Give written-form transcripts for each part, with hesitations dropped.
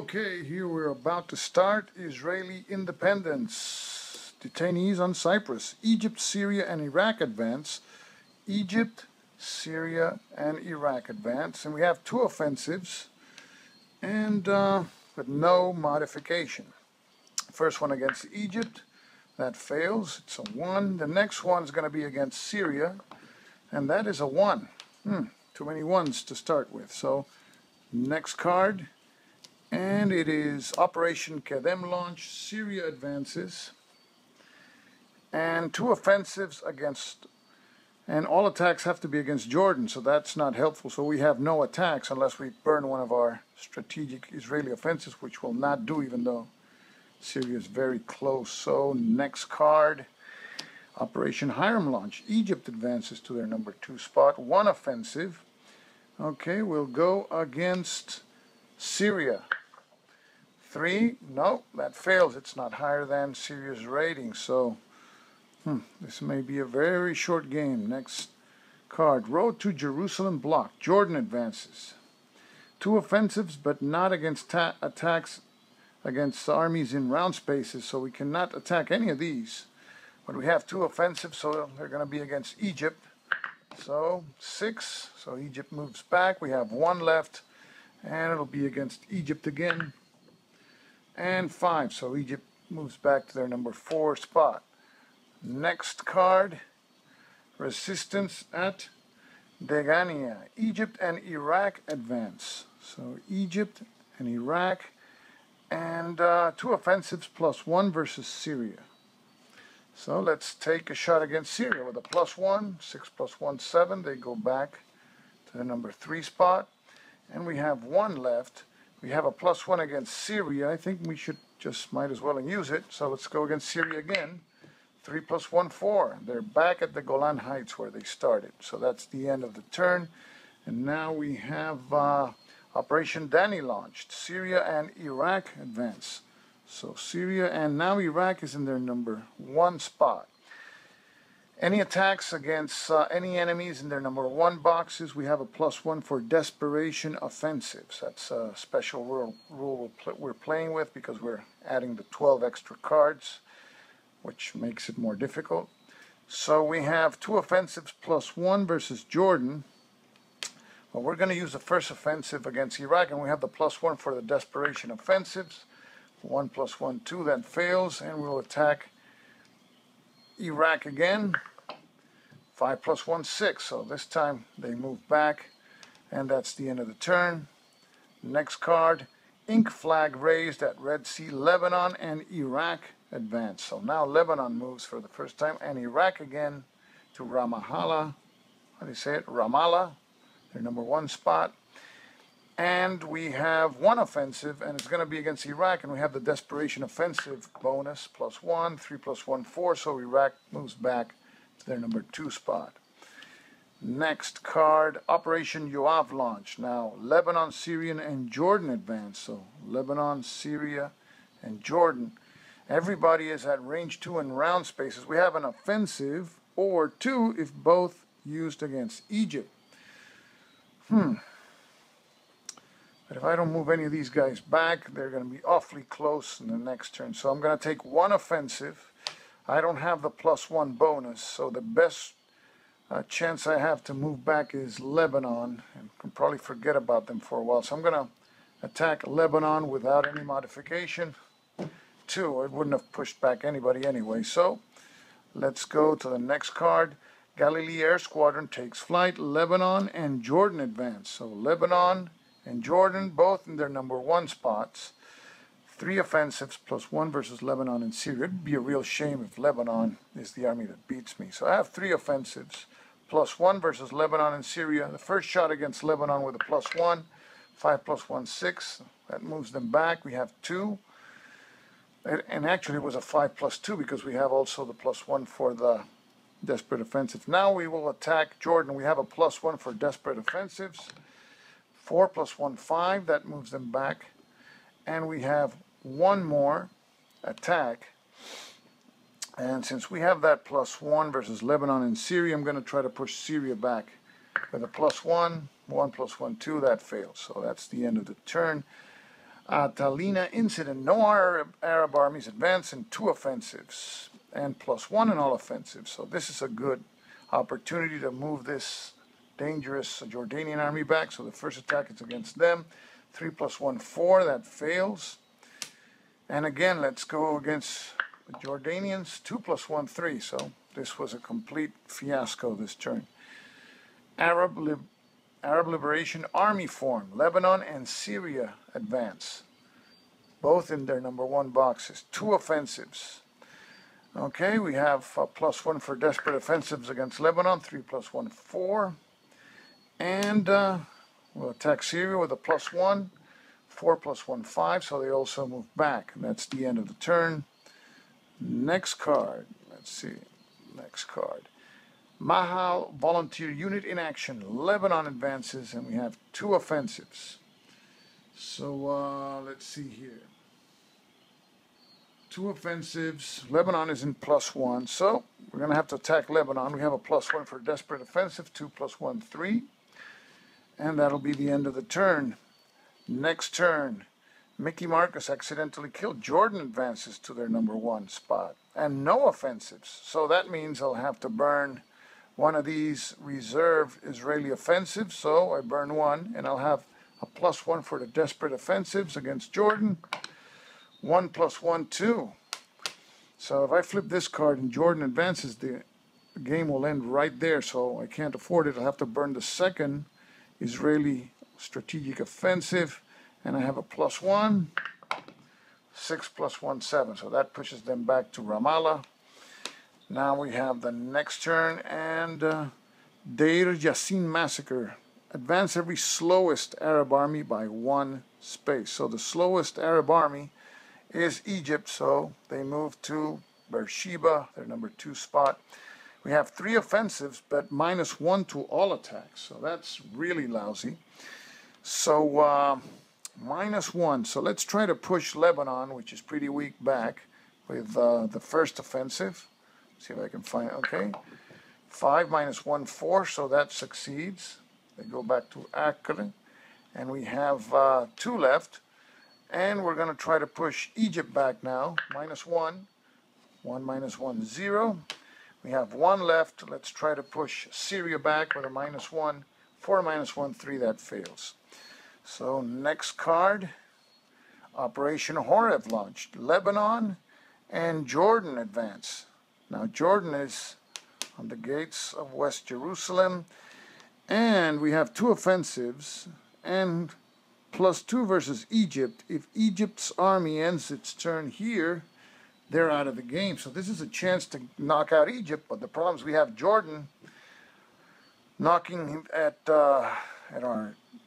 Okay, here we're about to start Israeli independence. Detainees on Cyprus. Egypt, Syria, and Iraq advance. Egypt, Syria, and Iraq advance. And we have two offensives, and with no modification. First one against Egypt. That fails. It's a 1. The next one's going to be against Syria, and that is a 1. Too many 1s to start with. So, next card. And it is Operation Kedem launch, Syria advances, and two offensives against, and all attacks have to be against Jordan, so that's not helpful. So we have no attacks unless we burn one of our strategic Israeli offensives, which we'll not do even though Syria is very close. So next card, Operation Hiram launch, Egypt advances to their number 2 spot, one offensive. Okay, we'll go against Syria. 3, no, that fails. It's not higher than Syria's rating, so this may be a very short game. Next card, Road to Jerusalem block. Jordan advances. Two offensives, but not against attacks against armies in round spaces, so we cannot attack any of these. But we have two offensives, so they're going to be against Egypt. So 6, so Egypt moves back. We have 1 left. And it'll be against Egypt again. And 5, so Egypt moves back to their number 4 spot. Next card, resistance at Degania. Egypt and Iraq advance. So Egypt and Iraq, and 2 offensives plus 1 versus Syria. So let's take a shot against Syria with a plus 1. 6 plus 1, 7. They go back to the number 3 spot. And we have 1 left. We have a plus 1 against Syria. I think we should just might as well use it. So let's go against Syria again. 3 plus 1, 4. They're back at the Golan Heights where they started. So that's the end of the turn. And now we have Operation Danny launched. Syria and Iraq advance. So Syria, and now Iraq is in their number 1 spot. Any attacks against any enemies in their number 1 boxes, we have a plus 1 for desperation offensives. That's a special rule we're playing with because we're adding the 12 extra cards, which makes it more difficult. So we have 2 offensives plus 1 versus Jordan. Well, we're going to use the first offensive against Iraq, and we have the plus 1 for the desperation offensives. 1 plus 1, 2, that fails, and we'll attack Iraq again. 5 plus 1, 6. So this time they move back, and that's the end of the turn. Next card, Ink flag raised at Red Sea. Lebanon and Iraq advance. So now Lebanon moves for the first time, and Iraq again to Ramallah. How do you say it? Ramallah, their number 1 spot. And we have 1 offensive, and it's going to be against Iraq, and we have the desperation offensive bonus, plus 1, 3 plus 1, 4, so Iraq moves back to their number 2 spot. Next card, Operation Yoav launch. Now, Lebanon, Syria, and Jordan advance, so Lebanon, Syria, and Jordan. Everybody is at range 2 in round spaces. We have an offensive, or 2 if both used against Egypt. But if I don't move any of these guys back, they're going to be awfully close in the next turn. So I'm going to take 1 offensive. I don't have the plus 1 bonus, so the best chance I have to move back is Lebanon, and can probably forget about them for a while. So I'm going to attack Lebanon without any modification. 2, it wouldn't have pushed back anybody anyway. So let's go to the next card. Galilee Air Squadron takes flight. Lebanon and Jordan advance. So Lebanon and Jordan, both in their number 1 spots. 3 offensives plus 1 versus Lebanon and Syria. It'd be a real shame if Lebanon is the army that beats me. So I have 3 offensives plus 1 versus Lebanon and Syria. The first shot against Lebanon with a plus 1. 5 plus 1, 6. That moves them back. We have 2. And actually it was a 5 plus 2 because we have also the plus 1 for the desperate offensive. Now we will attack Jordan. We have a plus 1 for desperate offensives. 4 plus 1, 5, that moves them back, and we have 1 more attack, and since we have that plus 1 versus Lebanon and Syria, I'm going to try to push Syria back with a plus 1, 1 plus 1, 2, that fails, so that's the end of the turn. Talina incident, no Arab armies advanced in 2 offensives and +1 in all offensives. So this is a good opportunity to move this dangerous Jordanian army back. So the first attack is against them. 3 + 1, 4. That fails. And again, let's go against the Jordanians. 2 + 1, 3. So this was a complete fiasco this turn. Arab Liberation Army formed. Lebanon and Syria advance, both in their #1 boxes. 2 offensives. Okay, we have +1 for desperate offensives against Lebanon, 3 + 1, 4. And we'll attack Syria with a +1, 4 + 1, 5, so they also move back. And that's the end of the turn. Next card, let's see, next card. Mahal volunteer unit in action, Lebanon advances, and we have 2 offensives. So let's see here. 2 offensives. Lebanon is in +1, so we're going to have to attack Lebanon. We have a +1 for desperate offensive, 2 + 1, 3. And that'll be the end of the turn. Next turn, Mickey Marcus accidentally killed. Jordan advances to their #1 spot, and no offensives. So that means they'll have to burn one of these reserve Israeli offensives. So I burn 1, and I'll have a +1 for the desperate offensives against Jordan. 1 + 1, 2. So if I flip this card and Jordan advances, the game will end right there. So I can't afford it. I'll have to burn the second Israeli strategic offensive, and I have a +1. 6 + 1, 7. So that pushes them back to Ramallah. Now we have the next turn, and Deir Yassin massacre. Advance every slowest Arab army by 1 space. So the slowest Arab army is Egypt, so they move to Beersheba, their #2 spot. We have 3 offensives, but -1 to all attacks, so that's really lousy. So -1, so let's try to push Lebanon, which is pretty weak, back with the first offensive. See if I can find, okay, 5 - 1, 4, so that succeeds. They go back to Akkar, and we have 2 left. And we're going to try to push Egypt back now. -1, 1 - 1, 0. We have 1 left. Let's try to push Syria back with a -1. 4 - 1, 3. That fails. So next card, Operation Horev launched. Lebanon and Jordan advance. Now Jordan is on the gates of West Jerusalem. And we have 2 offensives and +2 versus Egypt. If Egypt's army ends its turn here, they're out of the game. So this is a chance to knock out Egypt, but the problem is we have Jordan knocking him at our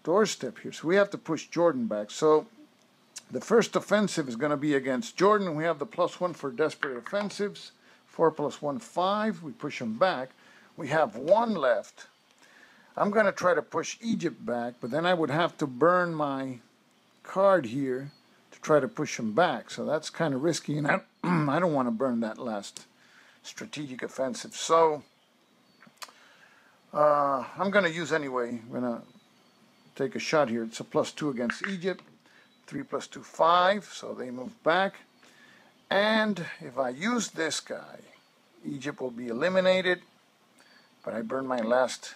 doorstep here. So we have to push Jordan back. So the first offensive is going to be against Jordan. We have the +1 for desperate offensives, 4 + 1, 5. We push them back. We have 1 left. I'm going to try to push Egypt back, but then I would have to burn my card here to try to push them back. So that's kind of risky, and I don't want to burn that last strategic offensive. So I'm going to use anyway. I'm going to take a shot here. It's a +2 against Egypt. 3 + 2, 5. So they move back. And if I use this guy, Egypt will be eliminated, but I burn my last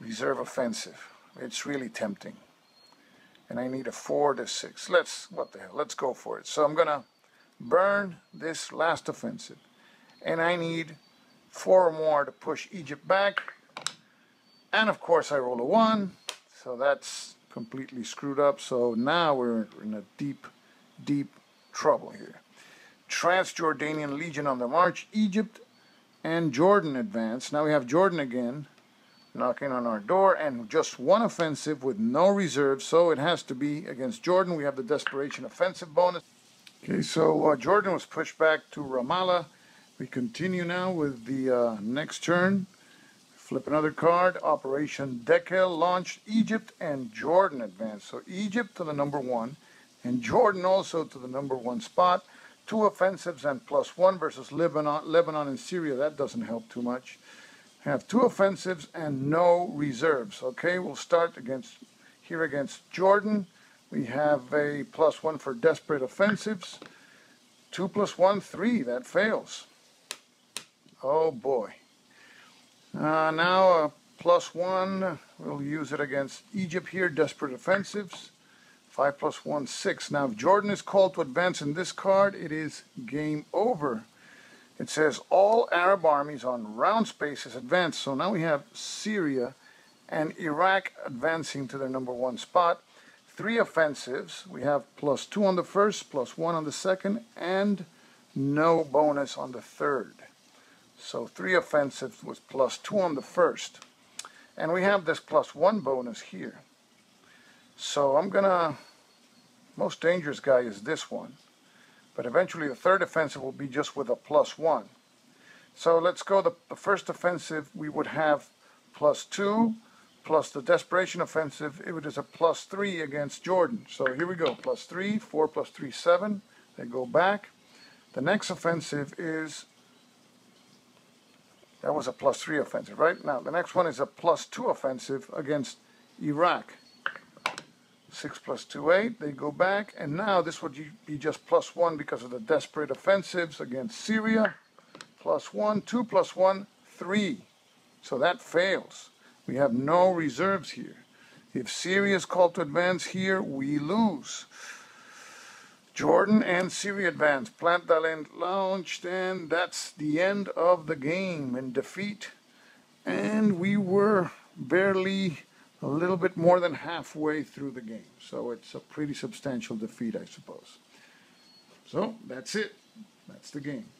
reserve offensive. It's really tempting, and I need a 4 to 6. Let's go for it. So I'm gonna burn this last offensive, and I need 4 more to push Egypt back, and of course I roll a 1, so that's completely screwed up. So now we're in a deep trouble here. Trans Jordanian Legion on the march. Egypt and Jordan advance. Now we have Jordan again knocking on our door, and just 1 offensive with no reserve, so it has to be against Jordan. We have the desperation offensive bonus. Okay, so Jordan was pushed back to Ramallah. We continue now with the next turn. Flip another card. Operation Dekel launched. Egypt and Jordan advanced. So Egypt to the #1, and Jordan also to the #1 spot. 2 offensives and +1 versus Lebanon and Syria. That doesn't help too much. Have 2 offensives and no reserves. Okay, we'll start against Jordan. We have a +1 for desperate offensives. 2 + 1, 3. That fails. Oh boy. Now a +1. We'll use it against Egypt here. Desperate offensives. 5 + 1, 6. Now if Jordan is called to advance in this card, it is game over. It says all Arab armies on round spaces advance. So now we have Syria and Iraq advancing to their #1 spot. 3 offensives. We have +2 on the first, +1 on the second, and no bonus on the third. So 3 offensives with +2 on the first. And we have this +1 bonus here. So I'm gonna, most dangerous guy is this one. But eventually the third offensive will be just with a +1. So let's go the first offensive. We would have +2 plus the desperation offensive. It is a +3 against Jordan. So here we go, +3, 4 + 3, 7. They go back. The next offensive is, that was a +3 offensive, right? Now the next one is a +2 offensive against Iraq. 6 + 2, 8. They go back, and now this would be just +1 because of the desperate offensives against Syria. +1, 2 + 1, 3. So that fails. We have no reserves here. If Syria is called to advance here, we lose. Jordan and Syria advance. Plantalent launched, and that's the end of the game in defeat. And we were barely a little bit more than halfway through the game. So it's a pretty substantial defeat, I suppose. So that's it. That's the game.